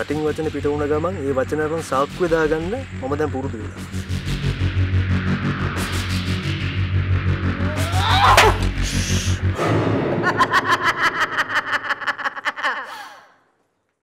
කටින් වචන පිට වුණ ගමන් ඒ වචන අරන් සාක්කුවේ දාගන්න මම දැන් පුරුදු වෙලා. Ha ha ha!